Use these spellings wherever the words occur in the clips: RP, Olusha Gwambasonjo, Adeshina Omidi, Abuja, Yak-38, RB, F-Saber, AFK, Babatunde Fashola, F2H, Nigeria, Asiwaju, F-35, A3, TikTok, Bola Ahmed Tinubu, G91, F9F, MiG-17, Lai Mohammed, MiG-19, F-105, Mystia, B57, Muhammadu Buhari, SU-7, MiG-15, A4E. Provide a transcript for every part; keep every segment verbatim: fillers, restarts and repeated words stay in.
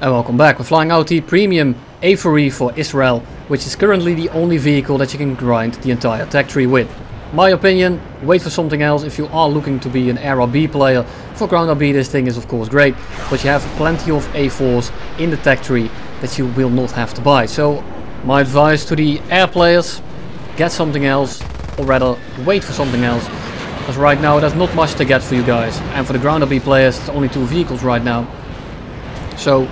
And welcome back. We're flying out the premium A four E for Israel, which is currently the only vehicle that you can grind the entire tech tree with. My opinion, wait for something else. If you are looking to be an Air R B player, for ground R B this thing is of course great, but you have plenty of A fours in the tech tree that you will not have to buy. So my advice to the air players, get something else, or rather wait for something else, because right now there's not much to get for you guys. And for the ground R B players, it's only two vehicles right now. So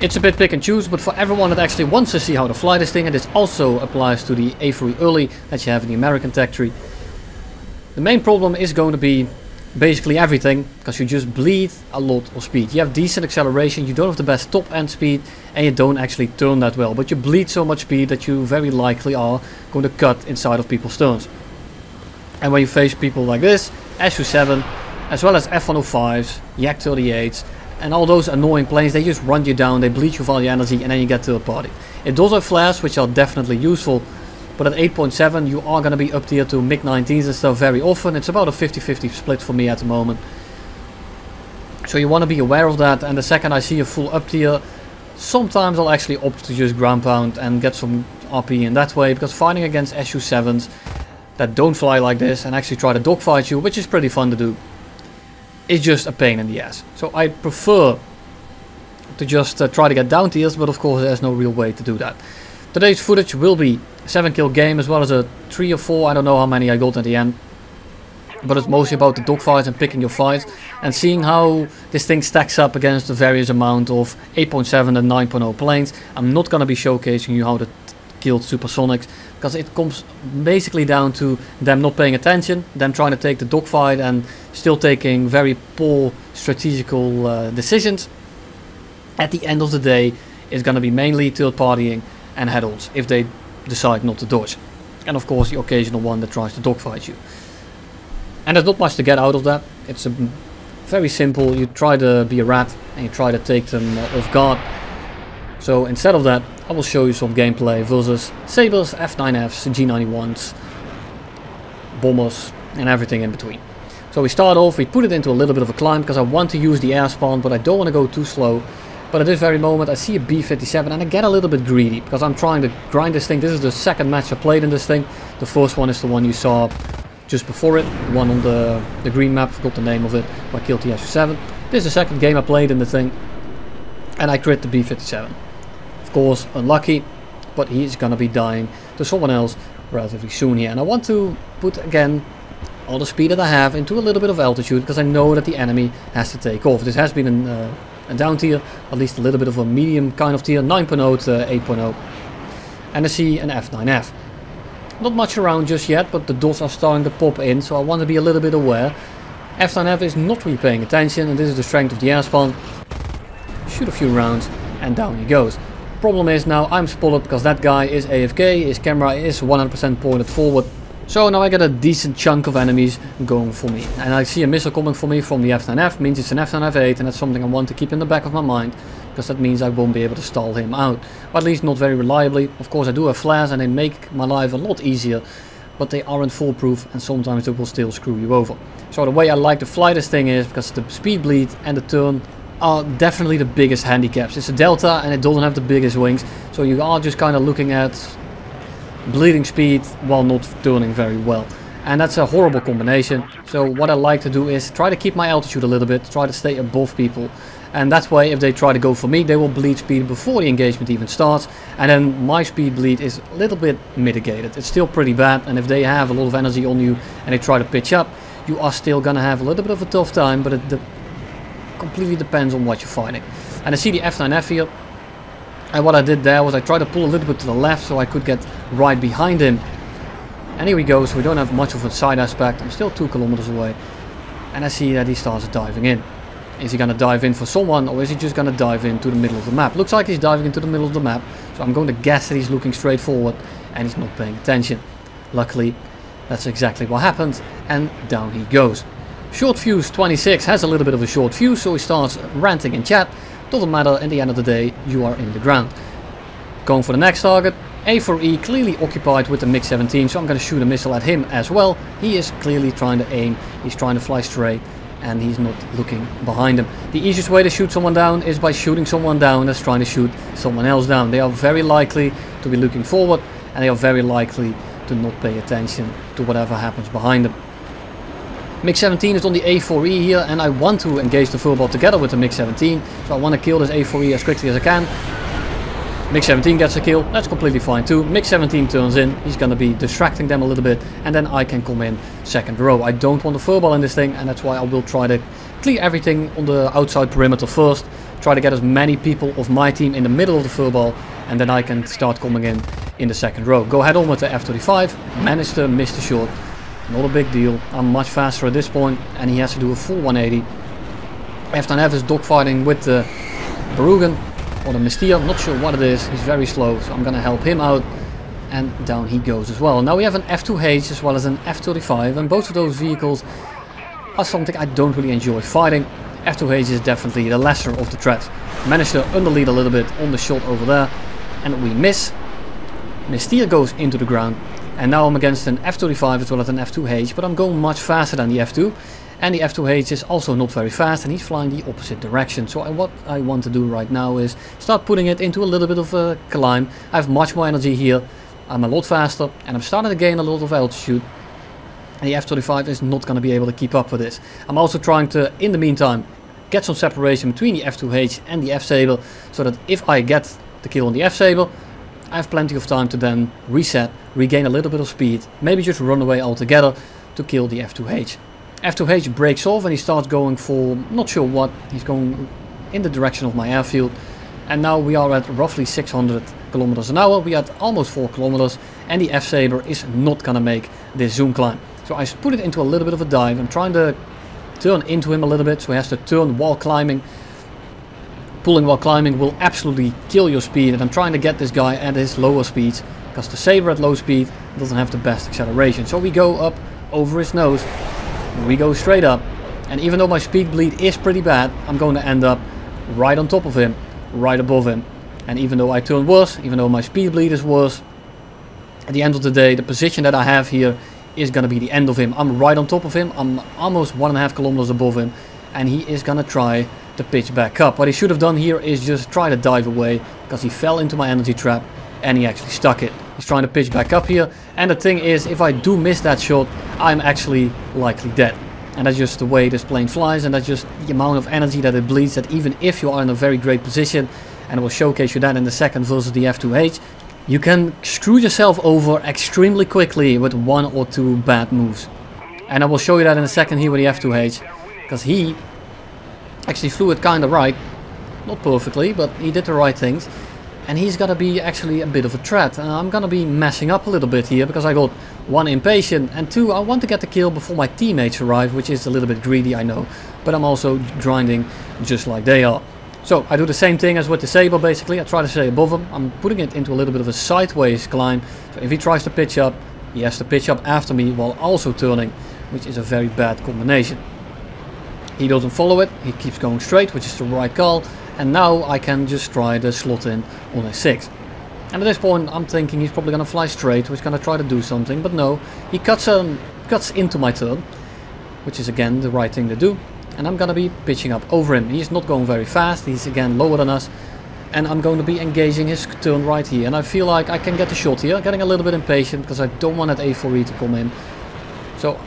it's a bit pick and choose, but for everyone that actually wants to see how to fly this thing, and this also applies to the A four E early that you have in the American tech tree, the main problem is going to be basically everything, because you just bleed a lot of speed. You have decent acceleration, you don't have the best top end speed, and you don't actually turn that well, but you bleed so much speed that you very likely are going to cut inside of people's turns. And when you face people like this, S U seven, as well as F one oh fives, Yak thirty-eights, and all those annoying planes, they just run you down, they bleed you for all your energy, and then you get third party. It does have flares, which are definitely useful, but at eight point seven you are going to be up tier to MiG nineteens and stuff very often. It's about a fifty fifty split for me at the moment. So you want to be aware of that, and the second I see a full up tier, sometimes I'll actually opt to just ground pound and get some R P in that way, because fighting against S U sevens that don't fly like this and actually try to dogfight you, which is pretty fun to do, it's just a pain in the ass. So I prefer to just uh, try to get down tiers, but of course there's no real way to do that. Today's footage will be a seven kill game, as well as a three or four, I don't know how many I got at the end, but it's mostly about the dogfights and picking your fights and seeing how this thing stacks up against the various amount of eight point seven and nine point oh planes. I'm not going to be showcasing you how to killed supersonics, because it comes basically down to them not paying attention, them trying to take the dogfight and still taking very poor strategical uh, decisions. At the end of the day, it's going to be mainly third partying and head-ons if they decide not to dodge, and of course the occasional one that tries to dogfight you. And there's not much to get out of that. It's a very simple, you try to be a rat and you try to take them off guard. So instead of that, I will show you some gameplay versus Sabers, F nine Fs, G ninety-ones, bombers, and everything in between. So we start off, we put it into a little bit of a climb, because I want to use the air spawn, but I don't want to go too slow. But at this very moment I see a B fifty-seven and I get a little bit greedy, because I'm trying to grind this thing. This is the second match I played in this thing. The first one is the one you saw just before it, the one on the, the green map, forgot the name of it, where I killed the S U seven. This is the second game I played in the thing, and I crit the B fifty-seven. Of course, unlucky, but he is gonna be dying to someone else relatively soon here. And I want to put again all the speed that I have into a little bit of altitude, because I know that the enemy has to take off. This has been an, uh, a down tier, at least a little bit of a medium kind of tier, nine point oh to eight point oh. And I see an F nine F. Not much around just yet, but the dots are starting to pop in, so I want to be a little bit aware. F nine F is not really paying attention, and this is the strength of the air spawn. Shoot a few rounds and down he goes. Problem is now I'm spotted, because that guy is A F K, his camera is one hundred percent pointed forward. So now I get a decent chunk of enemies going for me, and I see a missile coming for me from the F nine F, means it's an F nine F eight, and that's something I want to keep in the back of my mind, because that means I won't be able to stall him out, or at least not very reliably. Of course I do have flares and they make my life a lot easier, but they aren't foolproof, and sometimes they will still screw you over. So the way I like to fly this thing is, because the speed bleed and the turn are definitely the biggest handicaps. It's a delta and it doesn't have the biggest wings, so you are just kind of looking at bleeding speed while not turning very well, and that's a horrible combination. So what I like to do is try to keep my altitude a little bit, try to stay above people, and that way if they try to go for me, they will bleed speed before the engagement even starts, and then my speed bleed is a little bit mitigated. It's still pretty bad, and if they have a lot of energy on you and they try to pitch up, you are still gonna have a little bit of a tough time, but it, the completely depends on what you're fighting. And I see the F nine F here, and what I did there was I tried to pull a little bit to the left so I could get right behind him, and here we go. So we don't have much of a side aspect. I'm still two kilometers away, and I see that he starts diving in. Is he gonna dive in for someone, or is he just gonna dive into the middle of the map? Looks like he's diving into the middle of the map, so I'm going to guess that he's looking straight forward and he's not paying attention. Luckily that's exactly what happened, and down he goes. Short fuse twenty-six has a little bit of a short fuse, so he starts ranting in chat. Doesn't matter, in the end of the day you are in the ground. Going for the next target, A four E clearly occupied with the MiG seventeen, so I'm going to shoot a missile at him as well. He is clearly trying to aim, he's trying to fly straight, and he's not looking behind him. The easiest way to shoot someone down is by shooting someone down that's trying to shoot someone else down. They are very likely to be looking forward, and they are very likely to not pay attention to whatever happens behind them. MiG seventeen is on the A four E here, and I want to engage the full boat together with the MiG seventeen, so I want to kill this A four E as quickly as I can. MiG seventeen gets a kill, that's completely fine too. MiG seventeen turns in, he's going to be distracting them a little bit, and then I can come in second row. I don't want a furball in this thing, and that's why I will try to clear everything on the outside perimeter first. Try to get as many people of my team in the middle of the furball, and then I can start coming in in the second row. Go head on with the F thirty-five, managed to miss the shot, not a big deal. I'm much faster at this point, and he has to do a full one eighty. F nine F is dogfighting with the Berugan. Or the Mystia, I'm not sure what it is, he's very slow, so I'm gonna help him out, and down he goes as well. Now we have an F two H as well as an F thirty-five, and both of those vehicles are something I don't really enjoy fighting. F two H is definitely the lesser of the threats. Managed to underlead a little bit on the shot over there, and we miss. Mystia goes into the ground, and now I'm against an F thirty-five as well as an F two H, but I'm going much faster than the F two. And the F two H is also not very fast, and he's flying the opposite direction. So I, what I want to do right now is start putting it into a little bit of a climb. I have much more energy here, I'm a lot faster, and I'm starting to gain a lot of altitude. And the F thirty-five is not going to be able to keep up with this. I'm also trying to, in the meantime, get some separation between the F two H and the F-Saber, so that if I get the kill on the F-Saber, I have plenty of time to then reset, regain a little bit of speed, maybe just run away altogether to kill the F two H. F two H breaks off and he starts going for not sure what. He's going in the direction of my airfield, and now we are at roughly six hundred kilometers an hour. We are at almost four kilometers, and the F-Saber is not going to make this zoom climb. So I put it into a little bit of a dive. I'm trying to turn into him a little bit, so he has to turn while climbing. Pulling while climbing will absolutely kill your speed, and I'm trying to get this guy at his lower speeds, because the Saber at low speed doesn't have the best acceleration. So we go up over his nose. We go straight up, and even though my speed bleed is pretty bad, I'm going to end up right on top of him, right above him. And even though I turn worse, even though my speed bleed is worse, at the end of the day, the position that I have here is going to be the end of him. I'm right on top of him, I'm almost one and a half kilometers above him, and he is going to try to pitch back up. What he should have done here is just try to dive away, because he fell into my energy trap, and he actually stuck it. He's trying to pitch back up here, and the thing is, if I do miss that shot, I'm actually likely dead. And that's just the way this plane flies, and that's just the amount of energy that it bleeds, that even if you are in a very great position, and I will showcase you that in the second versus the F two H, you can screw yourself over extremely quickly with one or two bad moves. And I will show you that in a second here with the F two H, because he actually flew it kind of right, not perfectly, but he did the right things. And he's going to be actually a bit of a threat. And I'm going to be messing up a little bit here, because I got one impatient, and two, I want to get the kill before my teammates arrive, which is a little bit greedy, I know. But I'm also grinding just like they are. So I do the same thing as with the Saber basically. I try to stay above him. I'm putting it into a little bit of a sideways climb. So if he tries to pitch up, he has to pitch up after me while also turning, which is a very bad combination. He doesn't follow it. He keeps going straight, which is the right call. And now I can just try to slot in on a six. And at this point I'm thinking he's probably going to fly straight, so he's going to try to do something. But no, he cuts, um, cuts into my turn, which is again the right thing to do. And I'm going to be pitching up over him. He's not going very fast, he's again lower than us. And I'm going to be engaging his turn right here. And I feel like I can get the shot here. Getting a little bit impatient, because I don't want that A four E to come in. So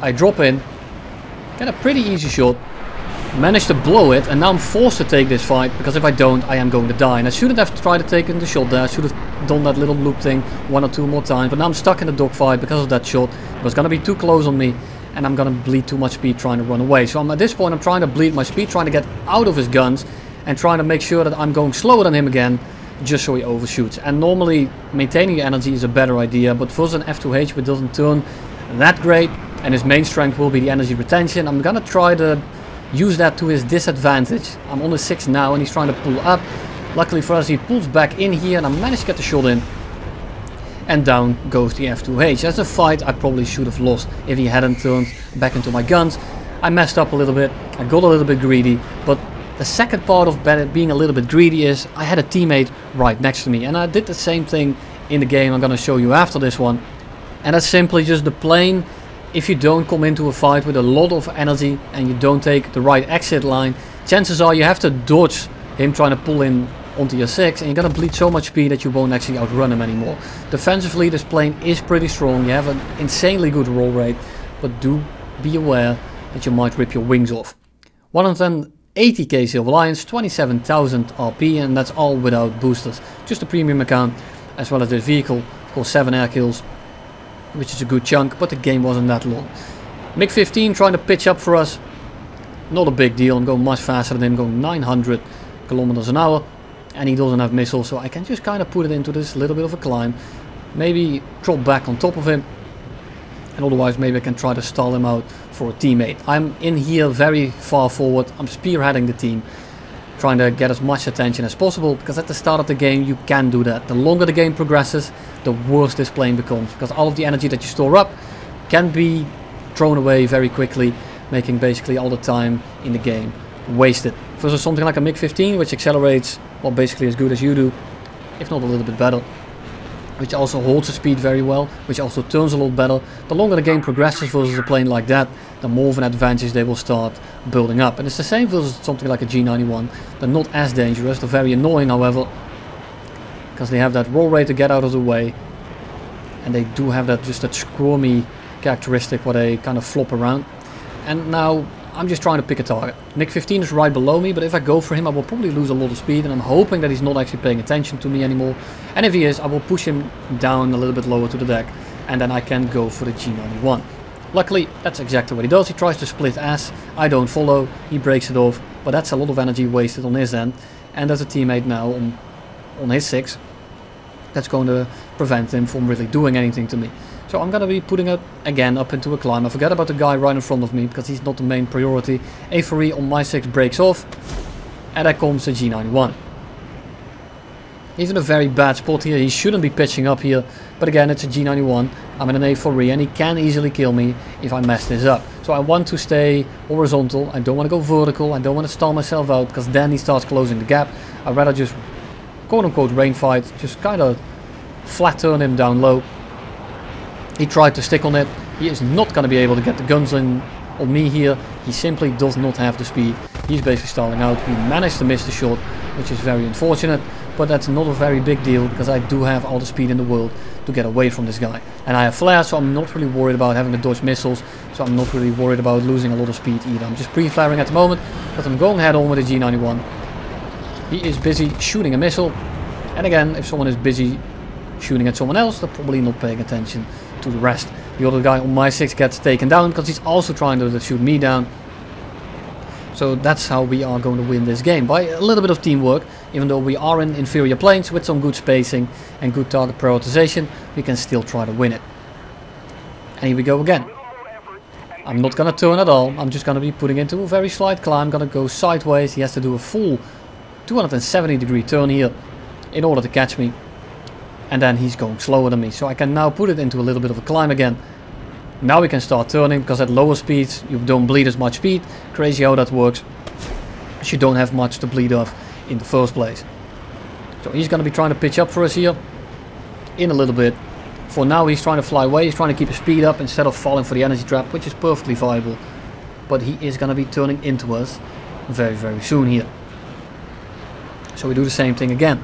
I drop in, get a pretty easy shot. Managed to blow it, and now I'm forced to take this fight, because if I don't, I am going to die. And I shouldn't have tried to take the shot there. I should have done that little loop thing one or two more times. But now I'm stuck in the dogfight because of that shot. It was going to be too close on me, and I'm going to bleed too much speed trying to run away. So I'm, at this point I'm trying to bleed my speed, trying to get out of his guns, and trying to make sure that I'm going slower than him again, just so he overshoots. And normally maintaining your energy is a better idea, but for an F two H which doesn't turn that great, and his main strength will be the energy retention, I'm going to try to use that to his disadvantage. I'm on the six now, and he's trying to pull up. Luckily for us, he pulls back in here, and I managed to get the shot in. And down goes the F two H. That's a fight I probably should have lost if he hadn't turned back into my guns. I messed up a little bit. I got a little bit greedy. But the second part of being a little bit greedy is I had a teammate right next to me. And I did the same thing in the game I'm going to show you after this one. And that's simply just the plane if you don't come into a fight with a lot of energy and you don't take the right exit line, chances are you have to dodge him trying to pull in onto your six, and you're gonna bleed so much speed that you won't actually outrun him anymore. Defensively, this plane is pretty strong. You have an insanely good roll rate, but do be aware that you might rip your wings off. one hundred eighty K Silver Lions, twenty-seven thousand R P, and that's all without boosters. Just a premium account, as well as this vehicle. Of course, seven air kills, which is a good chunk, but the game wasn't that long. MiG fifteen trying to pitch up for us. Not a big deal. I'm going much faster than him, going nine hundred kilometers an hour. And he doesn't have missiles, so I can just kind of put it into this little bit of a climb. Maybe drop back on top of him. And otherwise maybe I can try to stall him out for a teammate. I'm in here very far forward. I'm spearheading the team, trying to get as much attention as possible, because at the start of the game you can do that. The longer the game progresses, the worse this plane becomes, because all of the energy that you store up can be thrown away very quickly, making basically all the time in the game wasted. Versus something like a MiG fifteen, which accelerates, well, basically as good as you do, if not a little bit better, which also holds the speed very well, which also turns a lot better. The longer the game progresses versus a plane like that, the more of an advantage they will start building up. And it's the same versus something like a G ninety-one. They're not as dangerous. They're very annoying, however, because they have that roll rate to get out of the way, and they do have that just that squirmy characteristic where they kind of flop around. And now I'm just trying to pick a target. MiG fifteen is right below me, but if I go for him, I will probably lose a lot of speed, and I'm hoping that he's not actually paying attention to me anymore. And if he is, I will push him down a little bit lower to the deck, and then I can go for the G ninety-one. Luckily, that's exactly what he does. He tries to split ass. I don't follow. He breaks it off, but that's a lot of energy wasted on his end. And there's a teammate now on, on his six that's going to prevent him from really doing anything to me. So I'm going to be putting it again up into a climb. I forgot about the guy right in front of me, because he's not the main priority. A four E on my six breaks off, and there comes the G ninety-one. He's in a very bad spot here. He shouldn't be pitching up here, but again, it's a G ninety-one. I'm in an A four E, and he can easily kill me if I mess this up. So I want to stay horizontal. I don't want to go vertical. I don't want to stall myself out, because then he starts closing the gap. I'd rather just quote-unquote rain fight, just kind of flat turn him down low. He tried to stick on it. He is not going to be able to get the guns in on me here. He simply does not have the speed. He's basically stalling out. He managed to miss the shot, which is very unfortunate. But that's not a very big deal, because I do have all the speed in the world to get away from this guy. And I have flares, so I'm not really worried about having to dodge missiles. So I'm not really worried about losing a lot of speed either. I'm just pre-flaring at the moment, but I'm going head on with the G ninety-one. He is busy shooting a missile. And again, if someone is busy shooting at someone else, they're probably not paying attention to the rest. The other guy on my six gets taken down, because he's also trying to shoot me down. So that's how we are going to win this game, by a little bit of teamwork. Even though we are in inferior planes, with some good spacing and good target prioritization, we can still try to win it. And here we go again. I'm not going to turn at all. I'm just going to be putting into a very slight climb. I'm going to go sideways. He has to do a full two hundred seventy degree turn here in order to catch me. And then he's going slower than me, so I can now put it into a little bit of a climb again. Now we can start turning, because at lower speeds you don't bleed as much speed. Crazy how that works, as you don't have much to bleed off in the first place. So he's going to be trying to pitch up for us here in a little bit. For now he's trying to fly away. He's trying to keep his speed up instead of falling for the energy trap, which is perfectly viable. But he is going to be turning into us very very soon here. So we do the same thing again.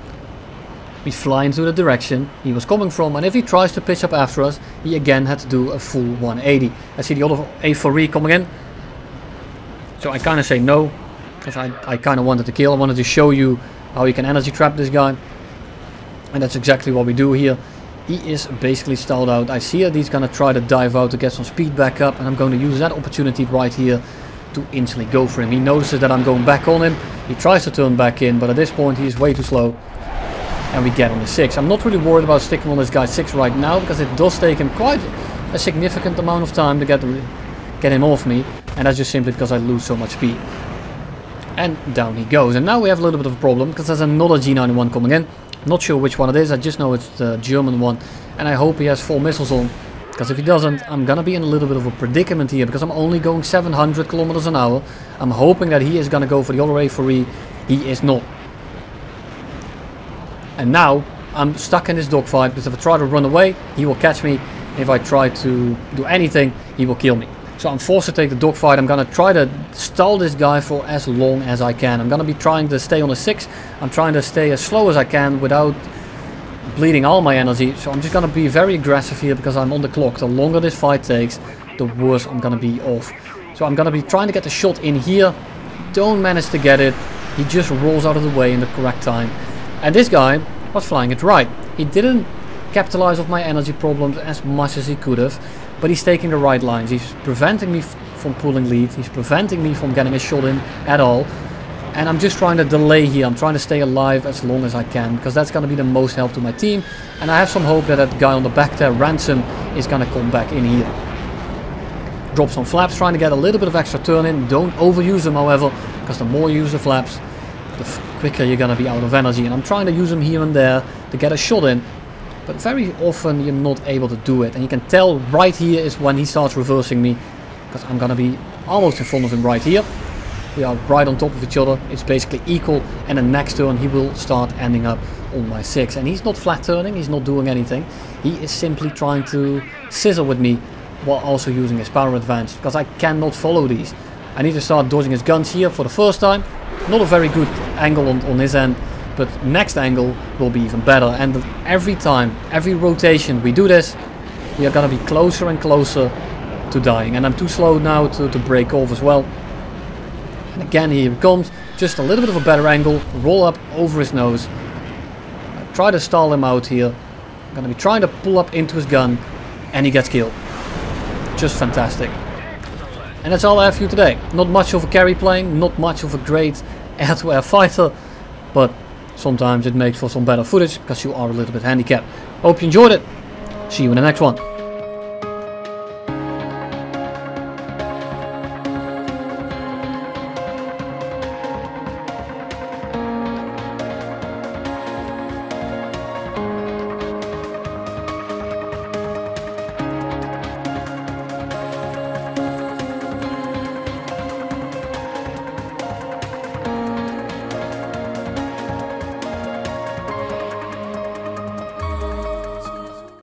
We fly into the direction he was coming from, and if he tries to pitch up after us, he again had to do a full one eighty. I see the other A four E coming in, so I kind of say no, because I, I kind of wanted to kill. I wanted to show you how you can energy trap this guy, and that's exactly what we do here. He is basically stalled out. I see that he's going to try to dive out to get some speed back up, and I'm going to use that opportunity right here to instantly go for him. He notices that I'm going back on him. He tries to turn back in, but at this point he is way too slow. And we get on the six. I'm not really worried about sticking on this guy's six right now, because it does take him quite a significant amount of time to get get him off me, and that's just simply because I lose so much speed. And down he goes. And now we have a little bit of a problem, because there's another G ninety-one coming in. Not sure which one it is. I just know it's the German one, and I hope he has four missiles on, because if he doesn't, I'm gonna be in a little bit of a predicament here, because I'm only going seven hundred kilometers an hour. I'm hoping that he is gonna go for the other A four E. He is not. And now I'm stuck in this dogfight, because if I try to run away, he will catch me. if I try to do anything, he will kill me. So I'm forced to take the dogfight. I'm gonna try to stall this guy for as long as I can. I'm gonna be trying to stay on a six. I'm trying to stay as slow as I can without bleeding all my energy. So I'm just gonna be very aggressive here because I'm on the clock. The longer this fight takes, the worse I'm gonna be off. So I'm gonna be trying to get the shot in here. Don't manage to get it. He just rolls out of the way in the correct time. And this guy was flying it right. He didn't capitalize on my energy problems as much as he could have. But he's taking the right lines. He's preventing me from pulling lead. He's preventing me from getting a shot in at all. And I'm just trying to delay here. I'm trying to stay alive as long as I can, because that's going to be the most help to my team. And I have some hope that that guy on the back there, Ransom, is going to come back in here. Drop some flaps, trying to get a little bit of extra turn in. Don't overuse them, however, because the more you use the flaps, the quicker you're going to be out of energy. And I'm trying to use them here and there to get a shot in. But very often you're not able to do it. And you can tell right here is when he starts reversing me, because I'm going to be almost in front of him right here. We are right on top of each other. It's basically equal. And the next turn he will start ending up on my six. And he's not flat turning. He's not doing anything. He is simply trying to scissor with me while also using his power advance, because I cannot follow these. I need to start dodging his guns here for the first time. Not a very good angle on, on his end. But next angle will be even better. And every time, every rotation we do this, we are going to be closer and closer to dying. And I'm too slow now to, to break off as well. And again, here it comes. Just a little bit of a better angle. Roll up over his nose. I try to stall him out here. I'm going to be trying to pull up into his gun. And he gets killed. Just fantastic. And that's all I have for you today. Not much of a carry plane. Not much of a great air-to-air fighter. But sometimes it makes for some better footage because you are a little bit handicapped. Hope you enjoyed it. See you in the next one.